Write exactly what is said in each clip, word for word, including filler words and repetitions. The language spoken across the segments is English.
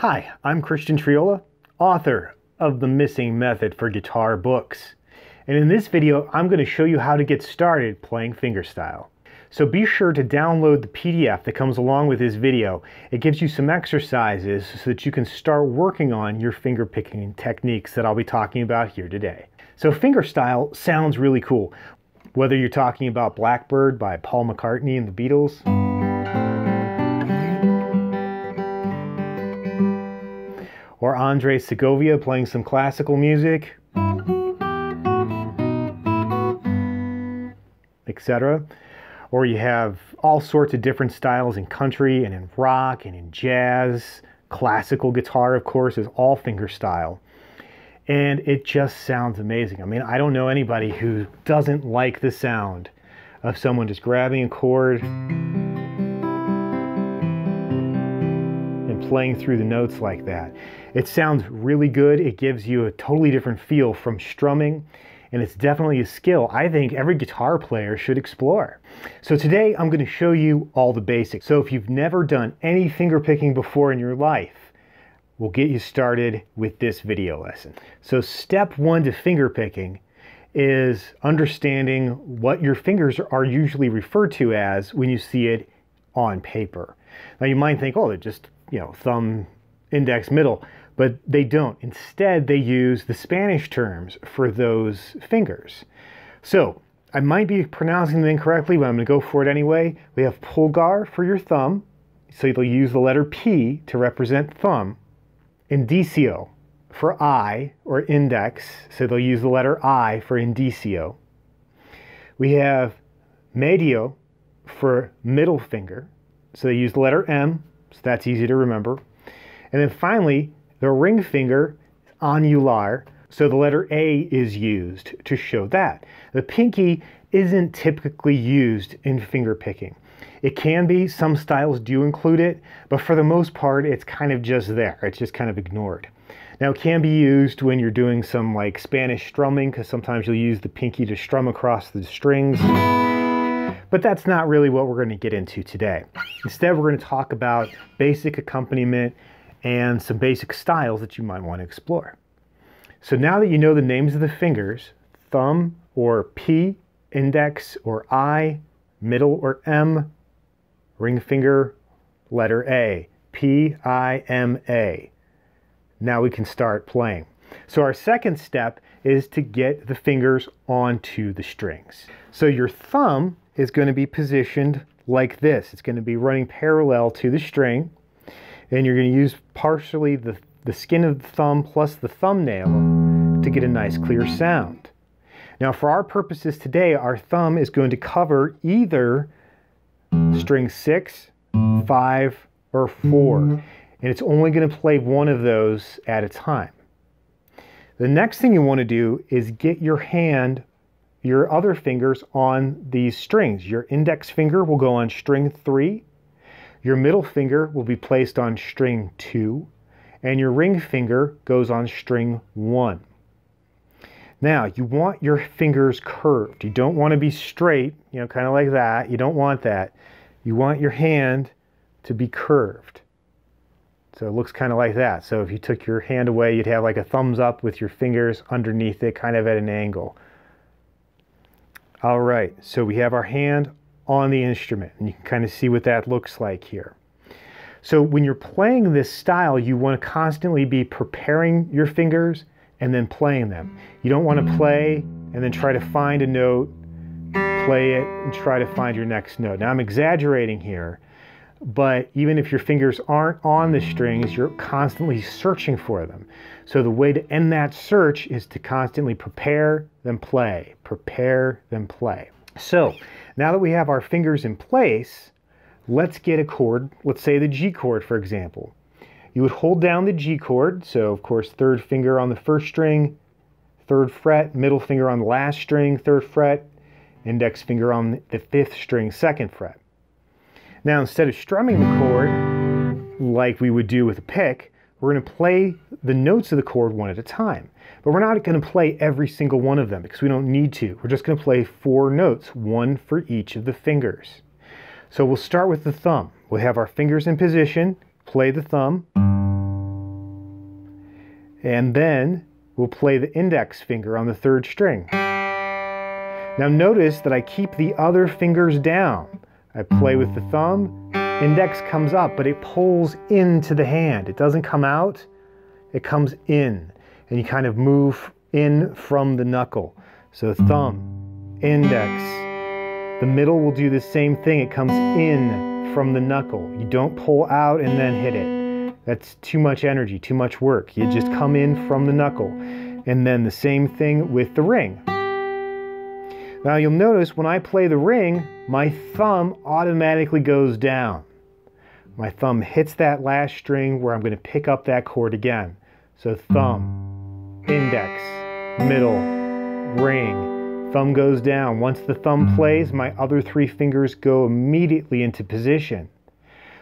Hi, I'm Christian Triola, author of The Missing Method for Guitar Books. And in this video, I'm going to show you how to get started playing fingerstyle. So be sure to download the P D F that comes along with this video. It gives you some exercises so that you can start working on your finger picking techniques that I'll be talking about here today. So fingerstyle sounds really cool. Whether you're talking about Blackbird by Paul McCartney and the Beatles, or Andrés Segovia playing some classical music, et cetera. Or you have all sorts of different styles in country and in rock and in jazz. Classical guitar, of course, is all fingerstyle. And it just sounds amazing. I mean, I don't know anybody who doesn't like the sound of someone just grabbing a chord and playing through the notes like that. It sounds really good. It gives you a totally different feel from strumming, and it's definitely a skill I think every guitar player should explore. So today I'm going to show you all the basics. So if you've never done any finger picking before in your life, we'll get you started with this video lesson. So step one to finger picking is understanding what your fingers are usually referred to as when you see it on paper. Now you might think, oh, they're just, you know, thumb, index, middle, but they don't. Instead, they use the Spanish terms for those fingers. So I might be pronouncing them incorrectly, but I'm going to go for it anyway. We have pulgar for your thumb, so you'll use the letter P to represent thumb. Indicio for I, or index, so they'll use the letter I for indicio. We have medio for middle finger, so they use the letter M, so that's easy to remember. And then finally, the ring finger, anular, so the letter A is used to show that. The pinky isn't typically used in finger picking. It can be, some styles do include it, but for the most part, it's kind of just there. It's just kind of ignored. Now, it can be used when you're doing some like Spanish strumming, because sometimes you'll use the pinky to strum across the strings. But that's not really what we're going to get into today. Instead, we're going to talk about basic accompaniment and some basic styles that you might want to explore. So now that you know the names of the fingers, thumb or P, index or I, middle or M, ring finger, letter A, P, I, M, A. Now we can start playing. So our second step is to get the fingers onto the strings. So your thumb is going to be positioned like this. It's going to be running parallel to the string, and you're going to use partially the, the skin of the thumb plus the thumbnail to get a nice clear sound. Now for our purposes today, our thumb is going to cover either string six, five, or four, and it's only going to play one of those at a time. The next thing you want to do is get your hand, your other fingers on these strings. Your index finger will go on string three, your middle finger will be placed on string two, and your ring finger goes on string one. Now, you want your fingers curved. You don't want to be straight, you know, kind of like that. You don't want that. You want your hand to be curved. So it looks kind of like that. So if you took your hand away, you'd have like a thumbs up with your fingers underneath it, kind of at an angle. All right, so we have our hand on the instrument, and you can kind of see what that looks like here. So when you're playing this style, you want to constantly be preparing your fingers and then playing them. You don't want to play and then try to find a note, play it, and try to find your next note. Now I'm exaggerating here, but even if your fingers aren't on the strings, you're constantly searching for them. So the way to end that search is to constantly prepare, then play, prepare, then play. So now that we have our fingers in place, let's get a chord, let's say the G chord, for example. You would hold down the G chord, so of course third finger on the first string, third fret, middle finger on the last string, third fret, index finger on the fifth string, second fret. Now instead of strumming the chord like we would do with a pick, we're going to play the notes of the chord one at a time. But we're not going to play every single one of them because we don't need to. We're just going to play four notes, one for each of the fingers. So we'll start with the thumb. We'll have our fingers in position, play the thumb, and then we'll play the index finger on the third string. Now notice that I keep the other fingers down. I play with the thumb, index comes up, but it pulls into the hand. It doesn't come out, it comes in, and you kind of move in from the knuckle. So thumb, index. The middle will do the same thing. It comes in from the knuckle. You don't pull out and then hit it. That's too much energy, too much work. You just come in from the knuckle. And then the same thing with the ring. Now you'll notice when I play the ring, my thumb automatically goes down. My thumb hits that last string where I'm going to pick up that chord again. So thumb, index, middle, ring, thumb goes down. Once the thumb plays, my other three fingers go immediately into position.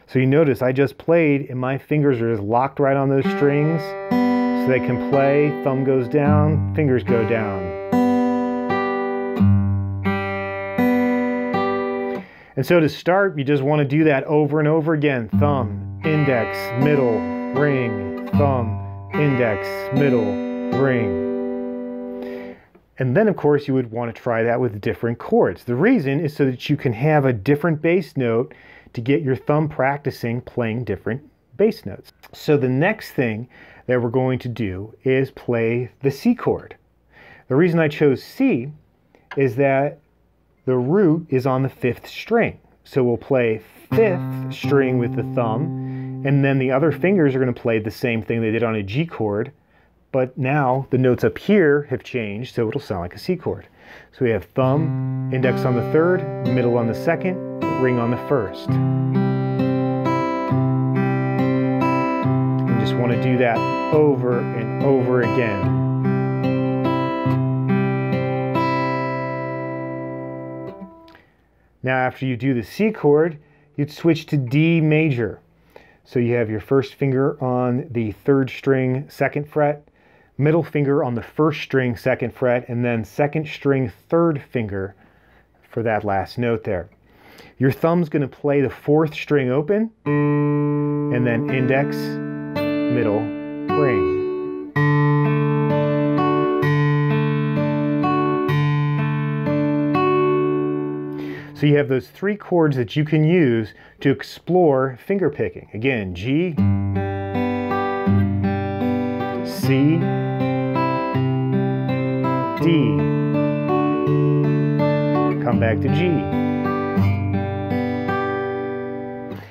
So you notice I just played and my fingers are just locked right on those strings so they can play. Thumb goes down, fingers go down. And so to start, you just want to do that over and over again. Thumb, index, middle, ring, thumb, index, middle, ring. And then of course you would want to try that with different chords. The reason is so that you can have a different bass note to get your thumb practicing playing different bass notes. So the next thing that we're going to do is play the C chord. The reason I chose C is that the root is on the fifth string. So we'll play fifth string with the thumb, and then the other fingers are going to play the same thing they did on a G chord, but now the notes up here have changed, so it'll sound like a C chord. So we have thumb, index on the third, middle on the second, ring on the first. You just want to do that over and over again. Now after you do the C chord, you'd switch to D major. So you have your first finger on the third string, second fret, middle finger on the first string, second fret, and then second string, third finger for that last note there. Your thumb's going to play the fourth string open, and then index, middle, ring. So you have those three chords that you can use to explore finger picking. Again, G, C, D, come back to G.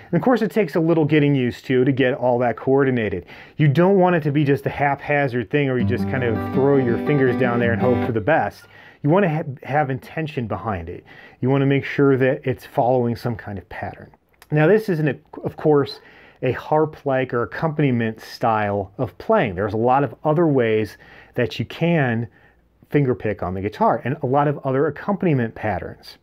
And of course it takes a little getting used to to get all that coordinated. You don't want it to be just a haphazard thing or you just kind of throw your fingers down there and hope for the best. You want to ha have intention behind it. You want to make sure that it's following some kind of pattern. Now this isn't, a, of course, a harp-like or accompaniment style of playing. There's a lot of other ways that you can finger pick on the guitar and a lot of other accompaniment patterns.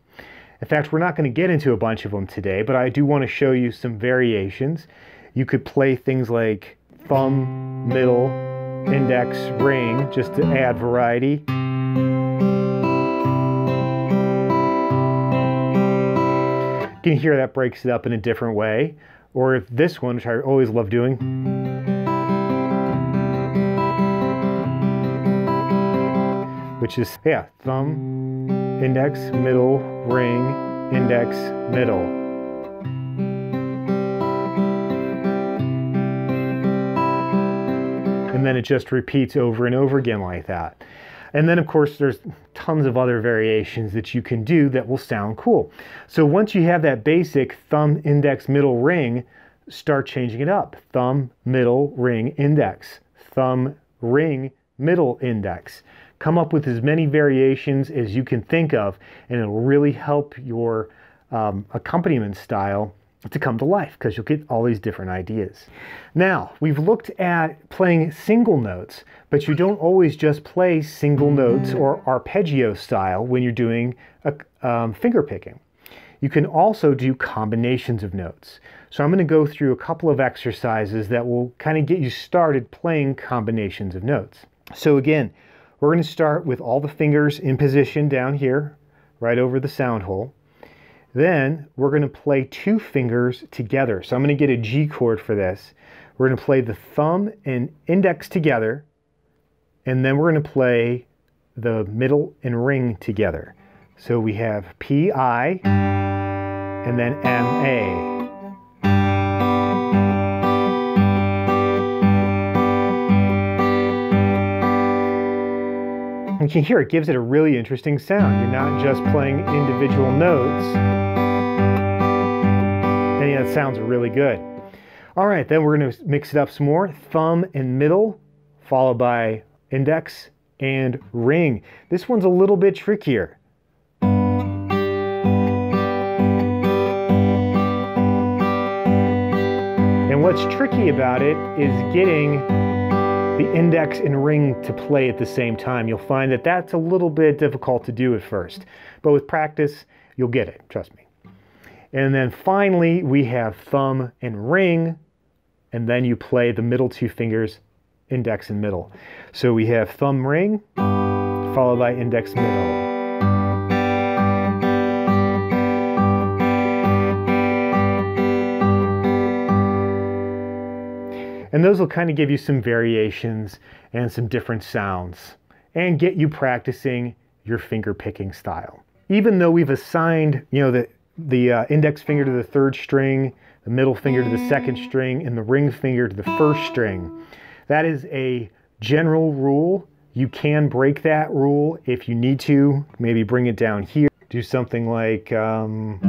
In fact, we're not going to get into a bunch of them today, but I do want to show you some variations. You could play things like thumb, middle, index, ring, just to add variety. You can hear that breaks it up in a different way, or this one, which I always love doing. Which is, yeah, thumb, index, middle, ring, index, middle. And then it just repeats over and over again like that. And then of course there's tons of other variations that you can do that will sound cool. So once you have that basic thumb, index, middle, ring, start changing it up. Thumb, middle, ring, index. Thumb, ring, middle, index. Come up with as many variations as you can think of and it'll really help your um, accompaniment style to come to life because you'll get all these different ideas. Now, we've looked at playing single notes, but you don't always just play single notes or arpeggio style when you're doing a, um, finger picking. You can also do combinations of notes. So I'm going to go through a couple of exercises that will kind of get you started playing combinations of notes. So again, we're going to start with all the fingers in position down here, right over the sound hole. Then we're going to play two fingers together. So I'm going to get a G chord for this. We're going to play the thumb and index together, and then we're going to play the middle and ring together. So we have P I and then M A. You can hear it gives it a really interesting sound. You're not just playing individual notes. And yeah, it sounds really good. All right, then we're going to mix it up some more. Thumb and middle, followed by index and ring. This one's a little bit trickier. And what's tricky about it is getting the index and ring to play at the same time. You'll find that that's a little bit difficult to do at first, but with practice, you'll get it, trust me. And then finally, we have thumb and ring, and then you play the middle two fingers, index and middle. So we have thumb ring, followed by index middle. And those will kind of give you some variations and some different sounds and get you practicing your finger picking style. Even though we've assigned, you know, the, the uh, index finger to the third string, the middle finger to the second string, and the ring finger to the first string, that is a general rule. You can break that rule if you need to. Maybe bring it down here. Do something like... Um,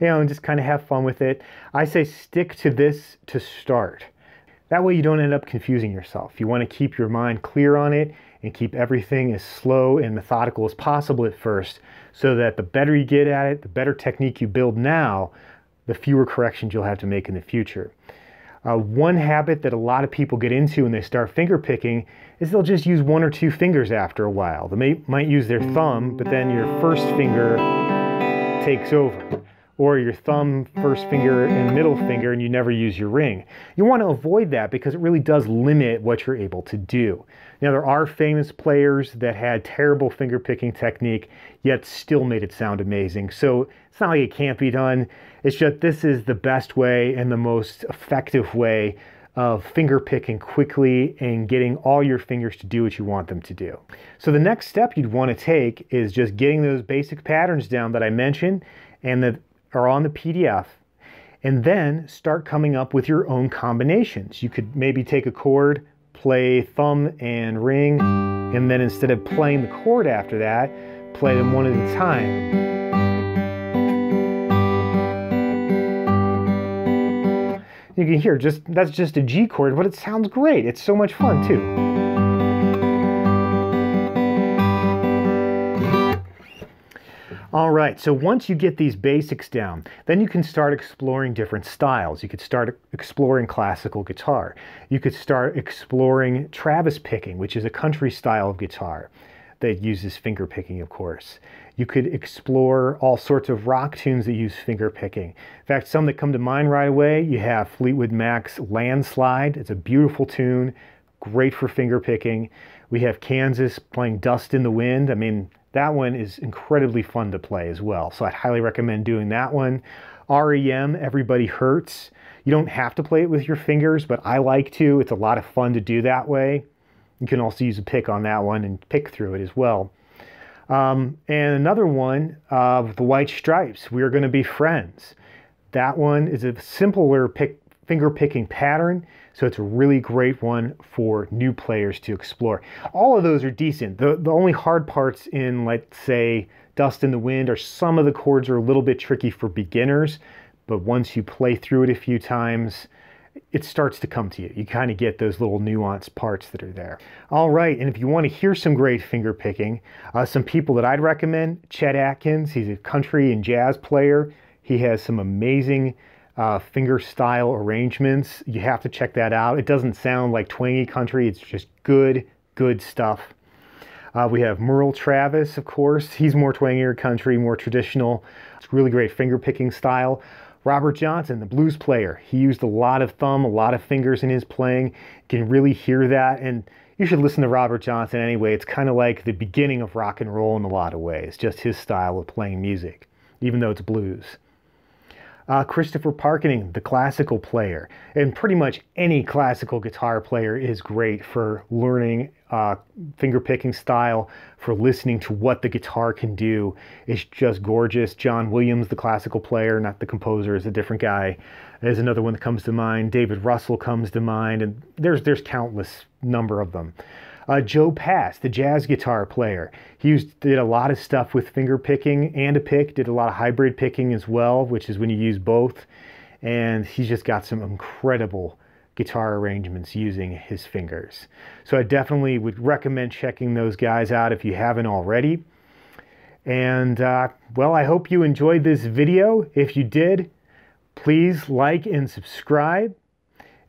you know, and just kind of have fun with it. I say stick to this to start. That way you don't end up confusing yourself. You want to keep your mind clear on it and keep everything as slow and methodical as possible at first, so that the better you get at it, the better technique you build now, the fewer corrections you'll have to make in the future. Uh, one habit that a lot of people get into when they start finger picking is they'll just use one or two fingers after a while. They may, might use their thumb, but then your first finger takes over, or your thumb, first finger, and middle finger, and you never use your ring. You want to avoid that because it really does limit what you're able to do. Now, there are famous players that had terrible finger picking technique, yet still made it sound amazing. So it's not like it can't be done. It's just this is the best way and the most effective way of finger picking quickly and getting all your fingers to do what you want them to do. So the next step you'd want to take is just getting those basic patterns down that I mentioned and the are on the P D F, and then start coming up with your own combinations. You could maybe take a chord, play thumb and ring, and then instead of playing the chord after that, play them one at a time. You can hear just that's just a G chord, but it sounds great. It's so much fun too. All right, so once you get these basics down, then you can start exploring different styles. You could start exploring classical guitar. You could start exploring Travis picking, which is a country style of guitar that uses finger picking, of course. You could explore all sorts of rock tunes that use finger picking. In fact, some that come to mind right away, you have Fleetwood Mac's Landslide. It's a beautiful tune, great for finger picking. We have Kansas playing Dust in the Wind. I mean, that one is incredibly fun to play as well, so I'd highly recommend doing that one. R E M, Everybody Hurts. You don't have to play it with your fingers, but I like to. It's a lot of fun to do that way. You can also use a pick on that one and pick through it as well. Um, and another one, uh, the White Stripes, We Are Going to Be Friends. That one is a simpler pick, finger picking pattern, so it's a really great one for new players to explore. All of those are decent. The, the only hard parts in, let's say, Dust in the Wind are some of the chords are a little bit tricky for beginners, but once you play through it a few times, it starts to come to you. You kind of get those little nuanced parts that are there. All right, and if you want to hear some great finger picking, uh, some people that I'd recommend, Chet Atkins, he's a country and jazz player. He has some amazing Uh, finger style arrangements. You have to check that out. It doesn't sound like twangy country. It's just good, good stuff. Uh, we have Merle Travis, of course. He's more twangier country, more traditional. It's really great finger picking style. Robert Johnson, the blues player. He used a lot of thumb, a lot of fingers in his playing. You can really hear that. And you should listen to Robert Johnson anyway. It's kind of like the beginning of rock and roll in a lot of ways, just his style of playing music, even though it's blues. uh, Christopher Parkening, the classical player. And pretty much any classical guitar player is great for learning uh, finger-picking style, for listening to what the guitar can do. It's just gorgeous. John Williams, the classical player, not the composer, is a different guy, is another one that comes to mind. David Russell comes to mind, and there's, there's countless number of them. Uh, Joe Pass, the jazz guitar player, he used, did a lot of stuff with finger picking and a pick, did a lot of hybrid picking as well, which is when you use both, and he's just got some incredible guitar arrangements using his fingers. So I definitely would recommend checking those guys out if you haven't already. And, uh, well, I hope you enjoyed this video. If you did, please like and subscribe.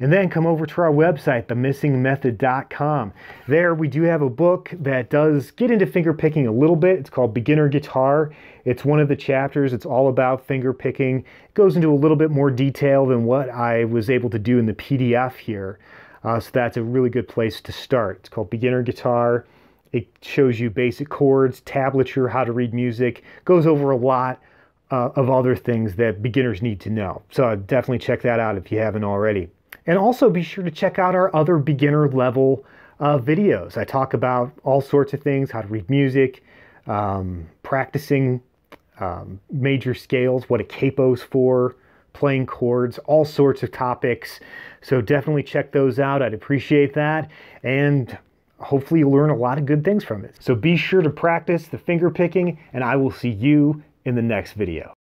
And then come over to our website, the missing method dot com. There we do have a book that does get into finger picking a little bit. It's called Beginner Guitar. It's one of the chapters. It's all about finger picking. It goes into a little bit more detail than what I was able to do in the P D F here. Uh, so that's a really good place to start. It's called Beginner Guitar. It shows you basic chords, tablature, how to read music. Goes over a lot uh, of other things that beginners need to know. So definitely check that out if you haven't already. And also be sure to check out our other beginner level uh, videos. I talk about all sorts of things, how to read music, um, practicing um, major scales, what a capo's for, playing chords, all sorts of topics. So definitely check those out. I'd appreciate that. And hopefully you'll learn a lot of good things from it. So be sure to practice the finger picking, and I will see you in the next video.